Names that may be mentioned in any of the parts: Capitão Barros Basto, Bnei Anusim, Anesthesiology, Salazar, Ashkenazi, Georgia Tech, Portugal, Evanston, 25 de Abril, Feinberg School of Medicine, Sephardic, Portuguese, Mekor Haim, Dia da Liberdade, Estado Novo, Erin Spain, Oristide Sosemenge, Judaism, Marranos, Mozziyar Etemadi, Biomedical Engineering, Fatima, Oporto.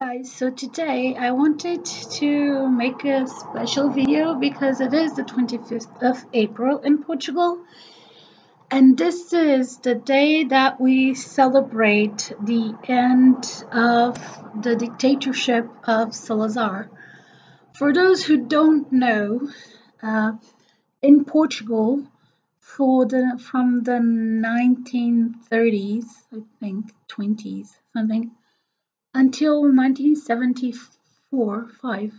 Guys, so today I wanted to make a special video because it is the 25th of April in Portugal, and this is the day that we celebrate the end of the dictatorship of Salazar. For those who don't know, in Portugal, from the 1930s, I think 20s something, until 1974, 5.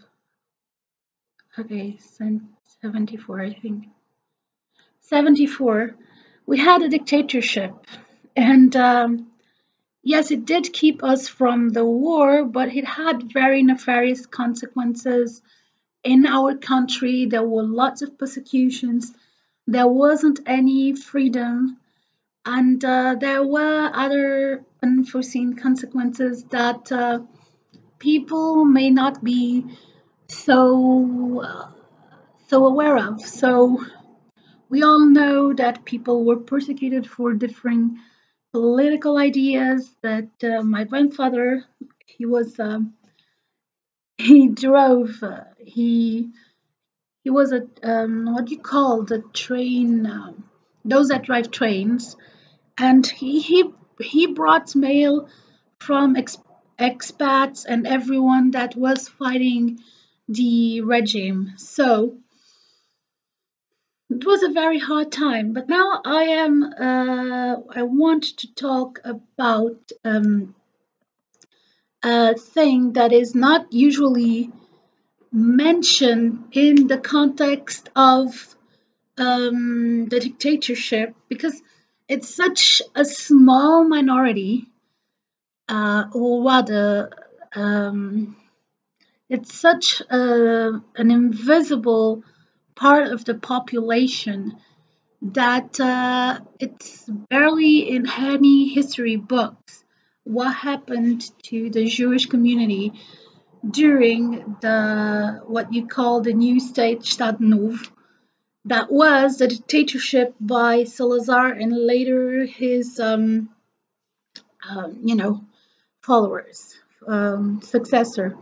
Okay, 74, I think. 74, we had a dictatorship. And yes, it did keep us from the war, but it had very nefarious consequences in our country. There were lots of persecutions. There wasn't any freedom. And there were other unforeseen consequences that people may not be so aware of. So we all know that people were persecuted for different political ideas. That my grandfather, he was what do you call the train? Those that drive trains. And he brought mail from expats and everyone that was fighting the regime. So it was a very hard time. But now I want to talk about a thing that is not usually mentioned in the context of the dictatorship, because it's such a small minority, it's such an invisible part of the population that it's barely in any history books what happened to the Jewish community during the what you call the new state, Estado Novo. That was the dictatorship by Salazar and later his, followers, successor.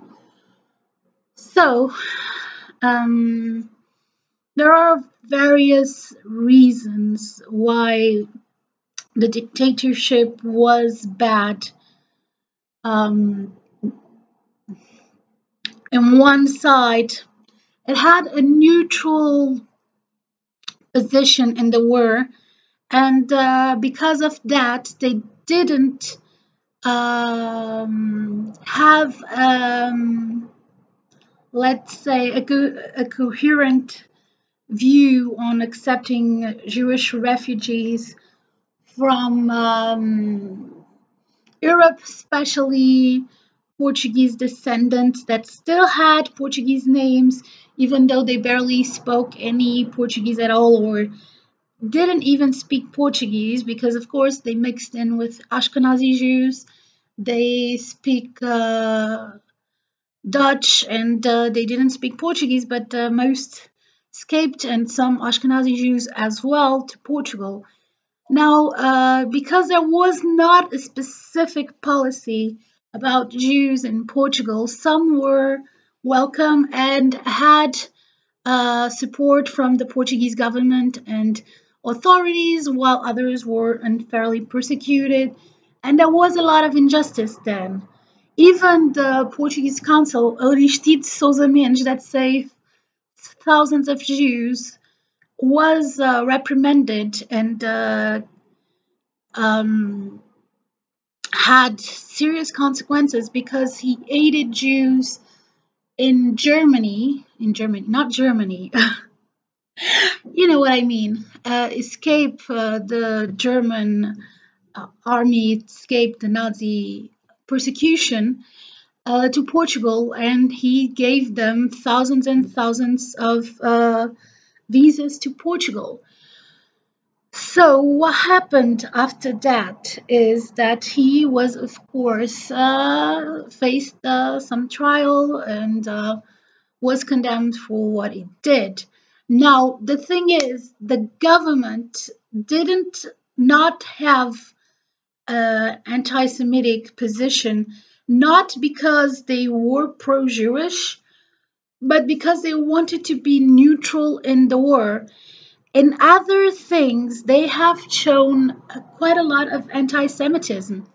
So there are various reasons why the dictatorship was bad. On one side, it had a neutral position in the war, and because of that they didn't have let's say a coherent view on accepting Jewish refugees from Europe, especially Portuguese descendants that still had Portuguese names, even though they barely spoke any Portuguese at all or didn't even speak Portuguese, because of course they mixed in with Ashkenazi Jews. They speak Dutch, and they didn't speak Portuguese, but most escaped, and some Ashkenazi Jews as well, to Portugal. Now, because there was not a specific policy about Jews in Portugal, some were welcome and had support from the Portuguese government and authorities, while others were unfairly persecuted, and there was a lot of injustice then. Even the Portuguese consul, Oristide Sosemenge, that saved thousands of Jews, was reprimanded and had serious consequences because he aided Jews in Germany, you know what I mean, escape the German army, escape the Nazi persecution to Portugal, and he gave them thousands and thousands of visas to Portugal. So what happened after that is that he was, of course, faced some trial and was condemned for what he did. Now, the thing is, the government didn't not have an anti-Semitic position not because they were pro-Jewish, but because they wanted to be neutral in the war. In other things, they have shown quite a lot of anti-Semitism.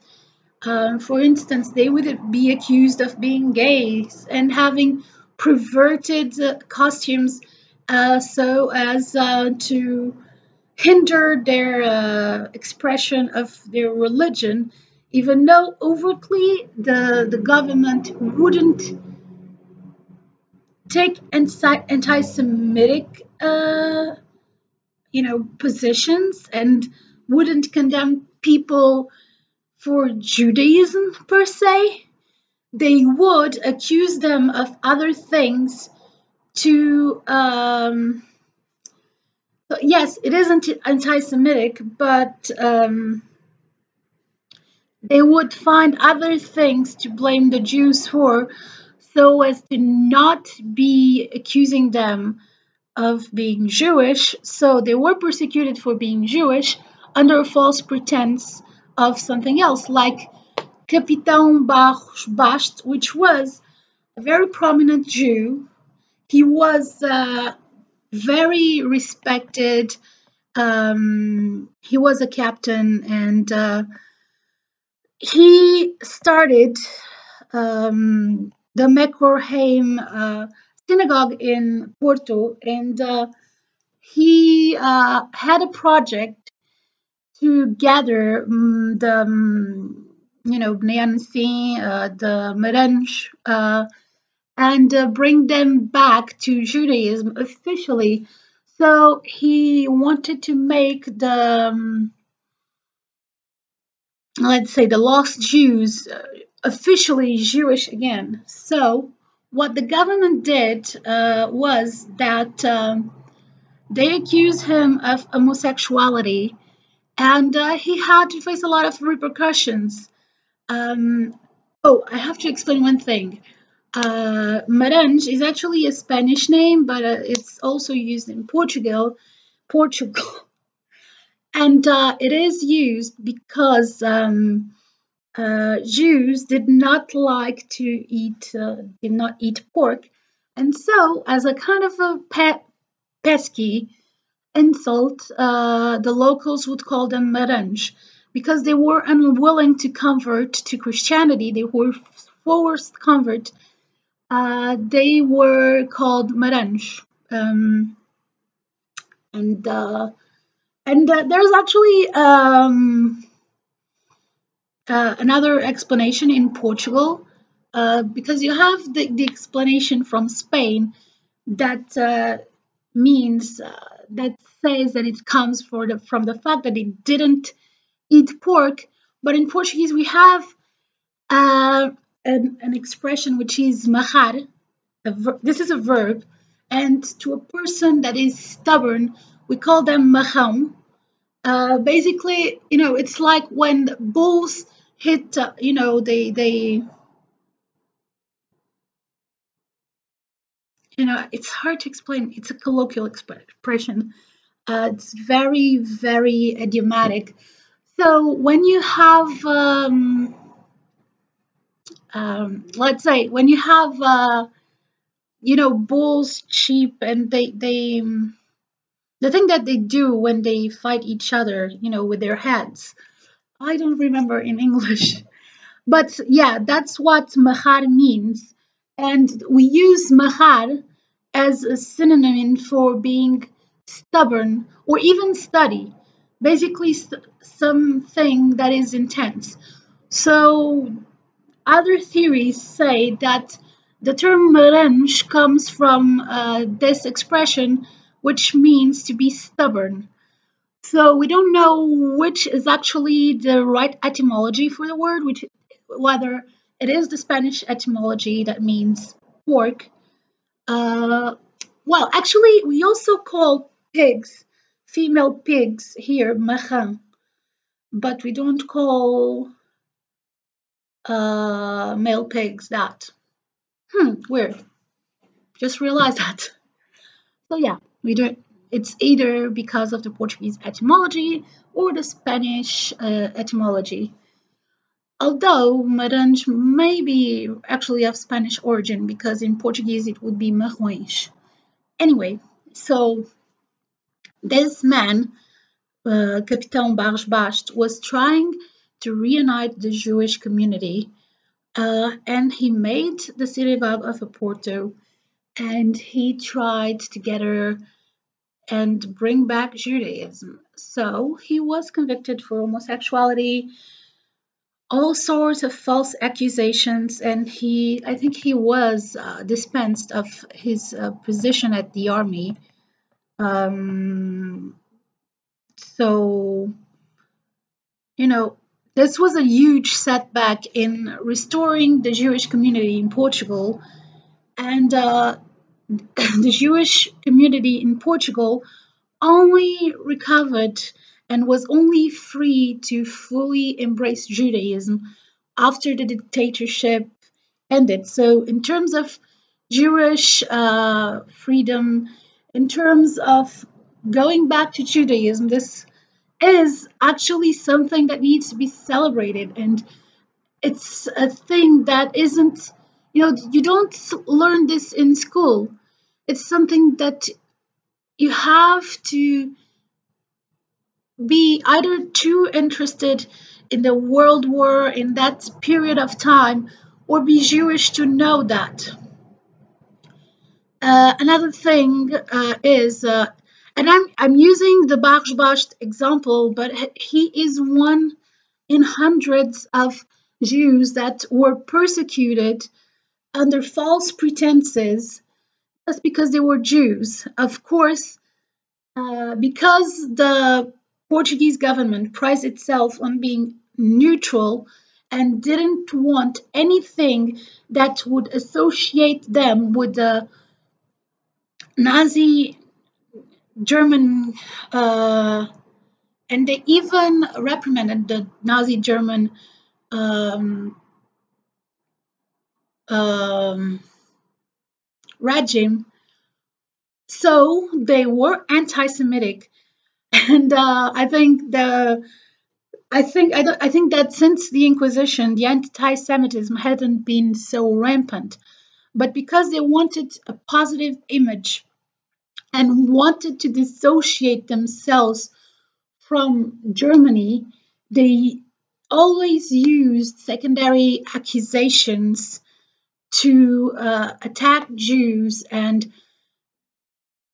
For instance, they would be accused of being gays and having perverted costumes so as to hinder their expression of their religion, even though overtly the government wouldn't take anti-Semitic positions and wouldn't condemn people for Judaism per se. They would accuse them of other things to so yes, it isn't anti-Semitic, but they would find other things to blame the Jews for, so as to not be accusing them of being Jewish. So they were persecuted for being Jewish under a false pretense of something else, like Capitão Barros Basto, which was a very prominent Jew. He was very respected. He was a captain, and he started the Mekor Haim synagogue in Porto, and he had a project to gather the Bnei Anusim, the Marranos, and bring them back to Judaism officially. So he wanted to make the let's say the lost Jews officially Jewish again. So what the government did was that they accused him of homosexuality, and he had to face a lot of repercussions. Oh, I have to explain one thing. Marranos is actually a Spanish name, but it's also used in Portugal. And it is used because Jews did not eat pork, and so as a kind of a pesky insult, the locals would call them Marranos, because they were unwilling to convert to Christianity. They were forced convert. They were called Marranos, and there's actually another explanation in Portugal, because you have the explanation from Spain that means that says that it comes from the fact that it didn't eat pork. But in Portuguese we have an expression which is mahar. This is a verb, and to a person that is stubborn, we call them mahão. Basically, it's like when bulls hit, it's hard to explain. It's a colloquial expression. It's very, very idiomatic. So when you have, let's say, when you have, bulls, sheep, and the thing that they do when they fight each other, with their heads. I don't remember in English. But yeah, that's what mahar means. And we use mahar as a synonym for being stubborn or even study. Basically, something that is intense. So other theories say that the term Marranos comes from this expression, which means to be stubborn. So we don't know which is actually the right etymology for the word, whether it is the Spanish etymology that means pork. Well, actually, we also call pigs, female pigs here, machan, but we don't call male pigs that. Weird. Just realized that. So yeah, we don't. It's either because of the Portuguese etymology or the Spanish etymology. Although Marranos may be actually of Spanish origin, because in Portuguese it would be Marrões. Anyway, so this man, Capitão Barros Basto, was trying to reunite the Jewish community, and he made the city of Oporto, and he tried to gather and bring back Judaism. So he was convicted for homosexuality, all sorts of false accusations, and I think he was dispensed of his position at the army. So, you know, this was a huge setback in restoring the Jewish community in Portugal, and the Jewish community in Portugal only recovered and was only free to fully embrace Judaism after the dictatorship ended. So in terms of Jewish freedom, in terms of going back to Judaism, this is actually something that needs to be celebrated. And it's a thing that isn't, you know, you don't learn this in school. It's something that you have to be either too interested in the World War in that period of time, or be Jewish to know that. Another thing is, and I'm using the Barros Basto example, but he is one in hundreds of Jews that were persecuted under false pretenses just because they were Jews. Of course, because the Portuguese government prides itself on being neutral and didn't want anything that would associate them with the Nazi German, and they even reprimanded the Nazi German regime. So they were anti-Semitic. And I think that since the Inquisition, the anti-Semitism hadn't been so rampant, but because they wanted a positive image and wanted to dissociate themselves from Germany, they always used secondary accusations to attack Jews and,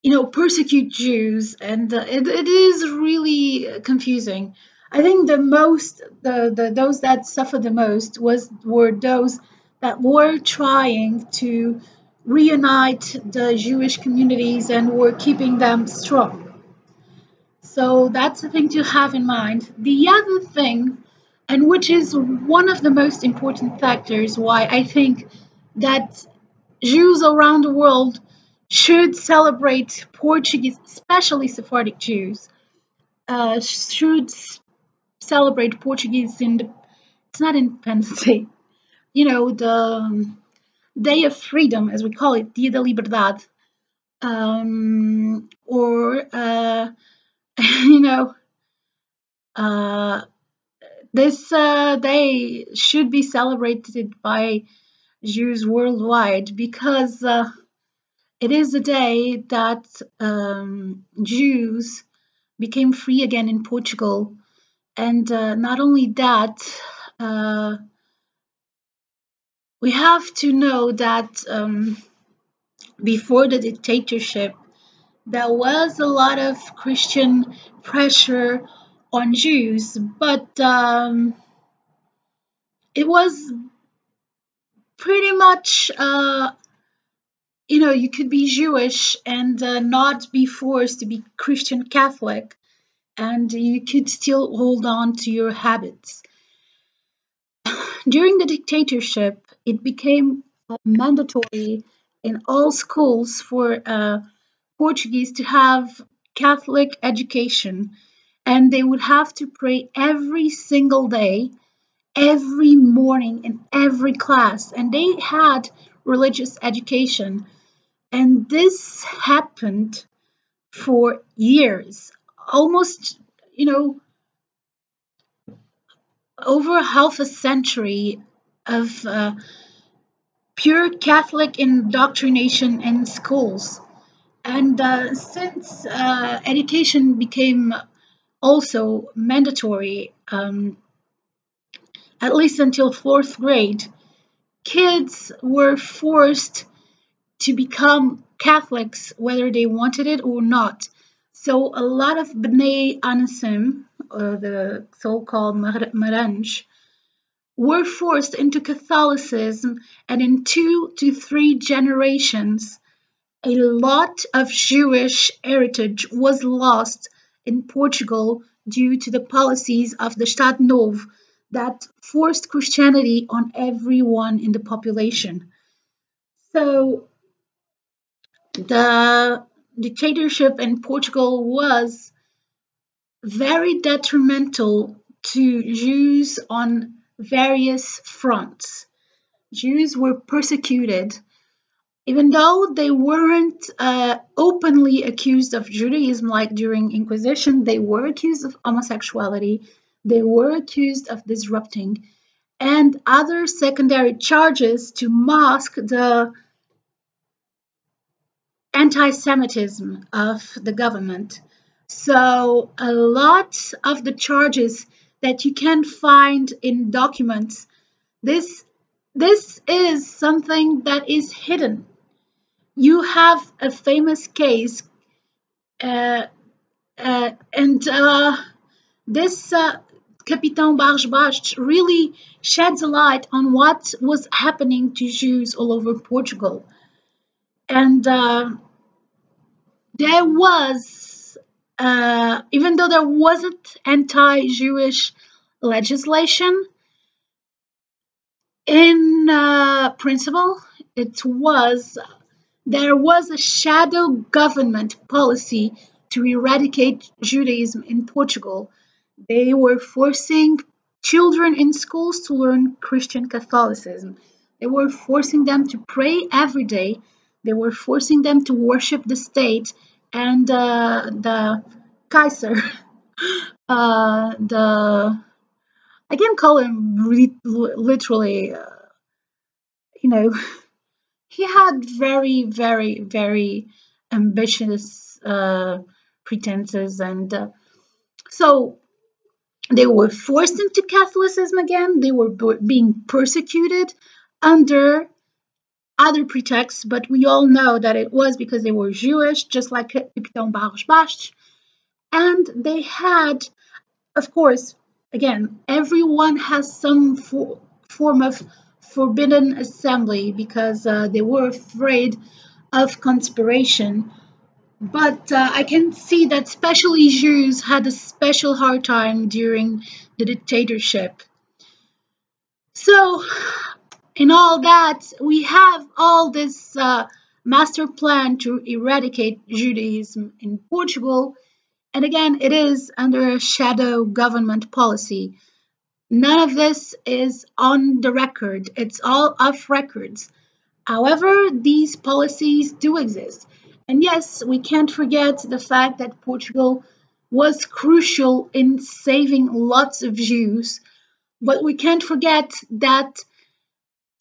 you know, persecute Jews, and it is really confusing. I think those that suffered the most were those that were trying to reunite the Jewish communities and were keeping them strong. So that's a thing to have in mind. The other thing, and which is one of the most important factors why I think that Jews around the world should celebrate Portuguese, especially Sephardic Jews, should celebrate Portuguese it's not Independence Day, you know, the Day of Freedom, as we call it, Dia da Liberdade, or, you know, this day should be celebrated by Jews worldwide, because it is a day that Jews became free again in Portugal. And not only that, we have to know that before the dictatorship, there was a lot of Christian pressure on Jews, but it was pretty much you know, you could be Jewish and not be forced to be Christian Catholic, and you could still hold on to your habits. During the dictatorship, it became mandatory in all schools for Portuguese to have Catholic education, and they would have to pray every single day, every morning, in every class, and they had religious education. And this happened for years, almost, you know, over half a century of pure Catholic indoctrination in schools. And since education became also mandatory, at least until 4th grade, kids were forced to become Catholics whether they wanted it or not. So a lot of Bnei Anusim, the so-called Marranos, were forced into Catholicism, and in 2 to 3 generations, a lot of Jewish heritage was lost in Portugal due to the policies of the Estado Novo that forced Christianity on everyone in the population. So the dictatorship in Portugal was very detrimental to Jews on various fronts. Jews were persecuted. Even though they weren't openly accused of Judaism, like during Inquisition, they were accused of homosexuality, they were accused of disrupting, and other secondary charges to mask the anti-Semitism of the government. So a lot of the charges that you can find in documents, this is something that is hidden. You have a famous case, and this Capitão Barros Basto really sheds a light on what was happening to Jews all over Portugal. And there was, even though there wasn't anti-Jewish legislation, in principle, there was a shadow government policy to eradicate Judaism in Portugal. They were forcing children in schools to learn Christian Catholicism. They were forcing them to pray every day. They were forcing them to worship the state and the Kaiser, I can call him literally, you know, he had very, very, very ambitious pretenses. And so they were forced into Catholicism again. They were being persecuted under other pretexts, but we all know that it was because they were Jewish, just like Capitão Barros Basto. And they had, of course, again, everyone has some form of forbidden assembly because they were afraid of conspiration. But I can see that especially Jews had a special hard time during the dictatorship. So in all that, we have all this master plan to eradicate Judaism in Portugal. And again, it is under a shadow government policy. None of this is on the record. It's all off records. However, these policies do exist. And yes, we can't forget the fact that Portugal was crucial in saving lots of Jews. But we can't forget that,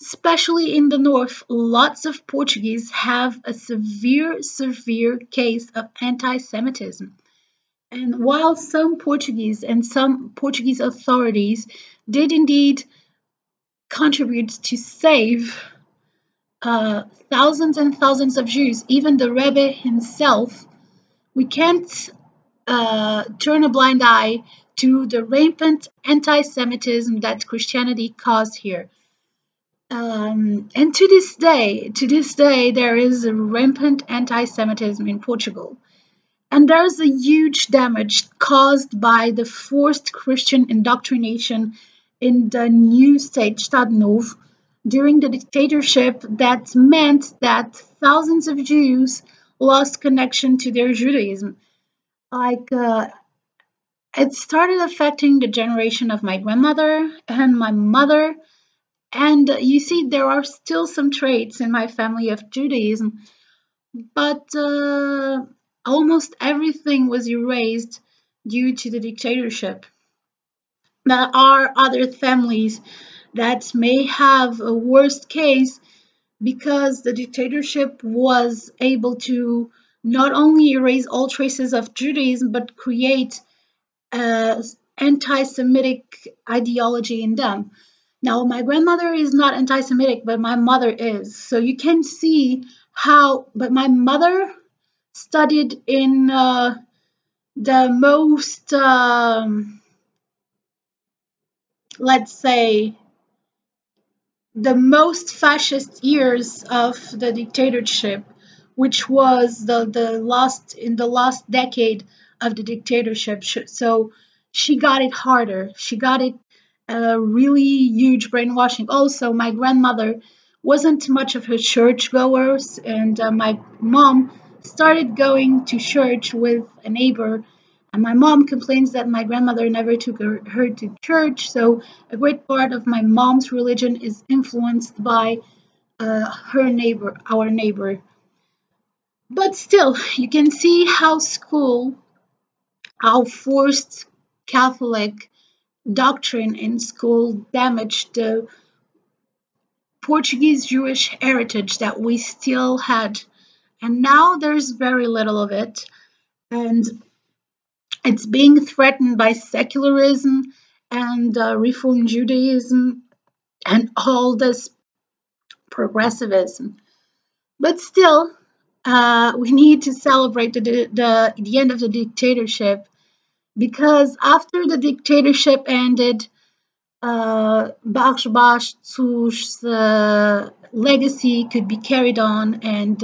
especially in the north, lots of Portuguese have a severe, severe case of anti-Semitism. And while some Portuguese and some Portuguese authorities did indeed contribute to save thousands and thousands of Jews, even the Rebbe himself, we can't turn a blind eye to the rampant anti-Semitism that Christianity caused here. And to this day, there is a rampant anti-Semitism in Portugal. And there's a huge damage caused by the forced Christian indoctrination in the new state, Estado Novo, during the dictatorship that meant that thousands of Jews lost connection to their Judaism. Like, it started affecting the generation of my grandmother and my mother. And you see, there are still some traits in my family of Judaism, but almost everything was erased due to the dictatorship. there are other families that may have a worst case because the dictatorship was able to not only erase all traces of Judaism, but create anti-Semitic ideology in them. Now, my grandmother is not anti-Semitic, but my mother is. So you can see how, but my mother studied in the most, let's say, the most fascist years of the dictatorship, which was the last decade of the dictatorship. So she got it harder. She got it a really huge brainwashing. Also, my grandmother wasn't much of a churchgoers, and my mom started going to church with a neighbor. And my mom complains that my grandmother never took her to church. So a great part of my mom's religion is influenced by her neighbor, our neighbor. But still, you can see how school, how forced Catholic doctrine in school damaged the Portuguese Jewish heritage that we still had. And now there's very little of it. And it's being threatened by secularism and Reform Judaism and all this progressivism. But still, we need to celebrate the end of the dictatorship, because after the dictatorship ended, Barros Basto's legacy could be carried on, and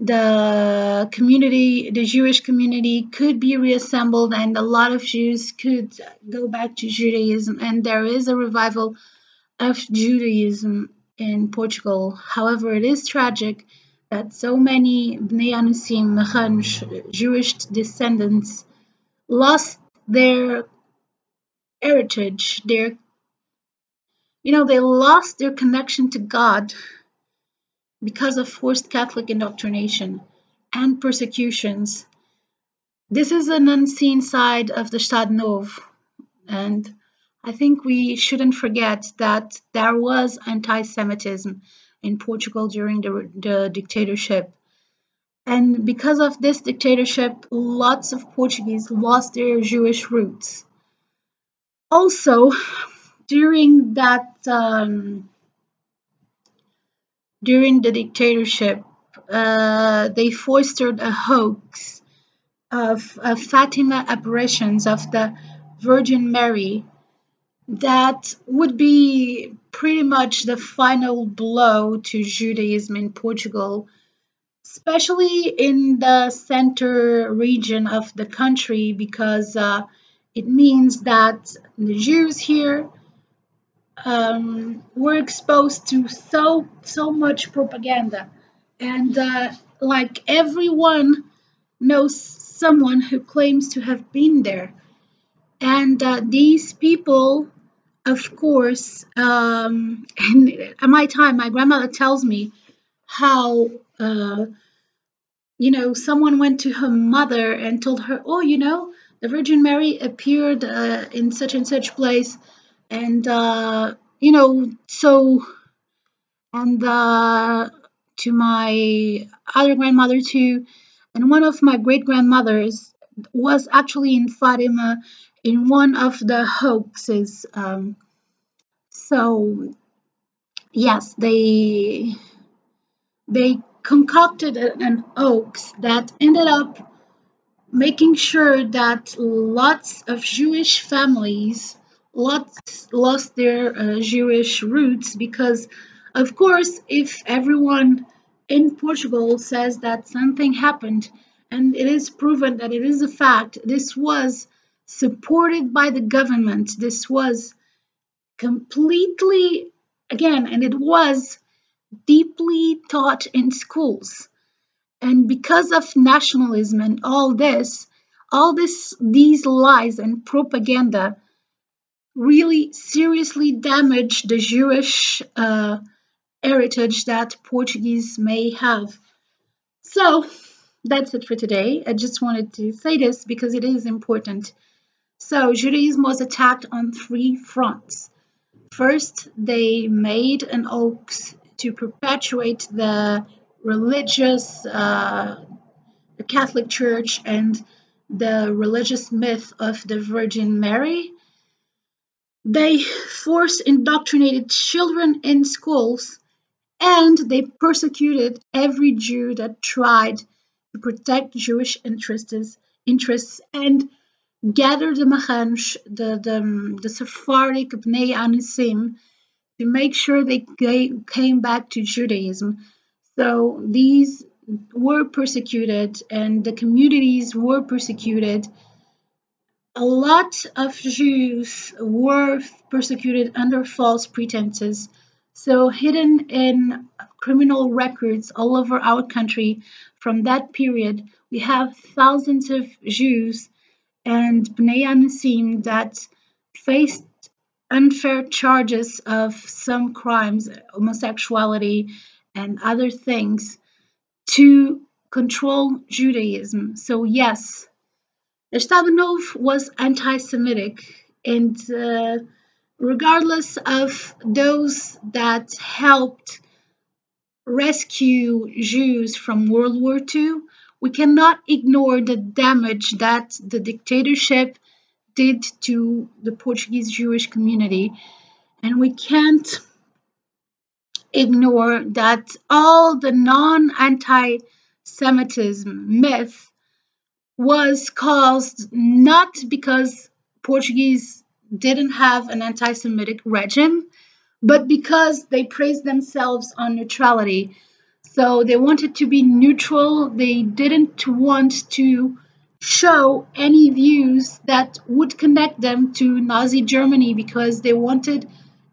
the community, the Jewish community, could be reassembled, and a lot of Jews could go back to Judaism, and there is a revival of Judaism in Portugal. However, it is tragic that so many Bnei Anusim, Marranos, Jewish descendants lost their heritage, their, you know, they lost their connection to God because of forced Catholic indoctrination and persecutions. This is an unseen side of the Estado Novo, and I think we shouldn't forget that there was anti-Semitism in Portugal during the dictatorship. And because of this dictatorship, lots of Portuguese lost their Jewish roots. Also, during that during the dictatorship, they fostered a hoax of Fatima apparitions of the Virgin Mary that would be pretty much the final blow to Judaism in Portugal, especially in the center region of the country, because it means that the Jews here were exposed to so much propaganda, and like everyone knows someone who claims to have been there, and these people, of course, and at my time, my grandmother tells me how you know, someone went to her mother and told her, oh, you know, the Virgin Mary appeared in such and such place. And, you know, so, and to my other grandmother too, and one of my great-grandmothers was actually in Fatima in one of the hoaxes. So, yes, they concocted an hoax that ended up making sure that lots of Jewish families lost their Jewish roots, because, of course, if everyone in Portugal says that something happened and it is proven that it is a fact, this was supported by the government, this was completely, again, and it was deeply taught in schools. And because of nationalism and all this, these lies and propaganda really seriously damaged the Jewish heritage that Portuguese may have. So that's it for today. I just wanted to say this because it is important. So Judaism was attacked on three fronts. First, they made an oath to perpetuate the religious, the Catholic Church and the religious myth of the Virgin Mary. They forced indoctrinated children in schools, and they persecuted every Jew that tried to protect Jewish interests and gathered the Machansh, the Sephardic Bnei Anusim, to make sure they came back to Judaism. So these were persecuted, and the communities were persecuted. A lot of Jews were persecuted under false pretenses. So hidden in criminal records all over our country from that period, we have thousands of Jews and Bnei Anusim that faced unfair charges of some crimes, homosexuality and other things, to control Judaism. So yes, Estado Novo was anti-Semitic, and regardless of those that helped rescue Jews from World War II, we cannot ignore the damage that the dictatorship did to the Portuguese Jewish community. And we can't ignore that all the non-anti-Semitism myth was caused not because Portuguese didn't have an anti-Semitic regime, but because they praised themselves on neutrality. So they wanted to be neutral. They didn't want to show any views that would connect them to Nazi Germany, because they wanted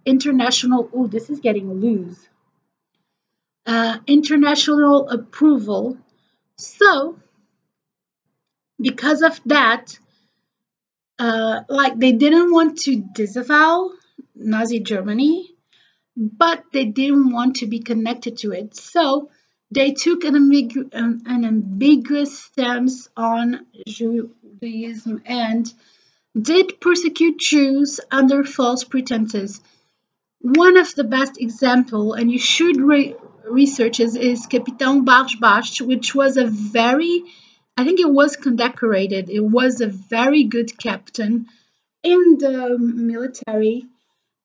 international, oh, this is getting loose, international approval. So because of that, like, they didn't want to disavow Nazi Germany, but they didn't want to be connected to it. So they took an ambiguous stance on Judaism and did persecute Jews under false pretenses. One of the best examples, and you should research this, is Capitão Barros Basto, which was a very, I think it was condecorated. It was a very good captain in the military,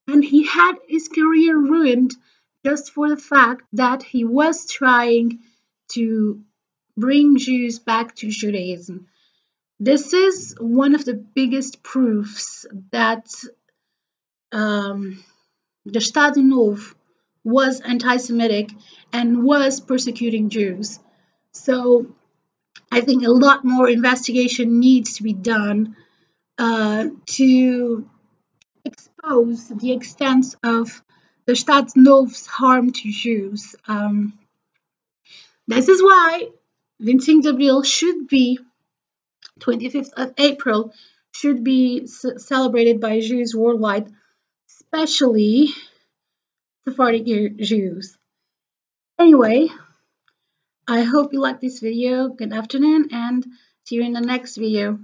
and he had his career ruined just for the fact that he was trying to bring Jews back to Judaism. This is one of the biggest proofs that the Estado Novo was anti-Semitic and was persecuting Jews. So I think a lot more investigation needs to be done to expose the extent of the Estado Novo's harm to Jews. This is why 25 de Abril should be, 25th of April, should be celebrated by Jews worldwide, especially Sephardic Jews. Anyway, I hope you like this video. Good afternoon, and see you in the next video.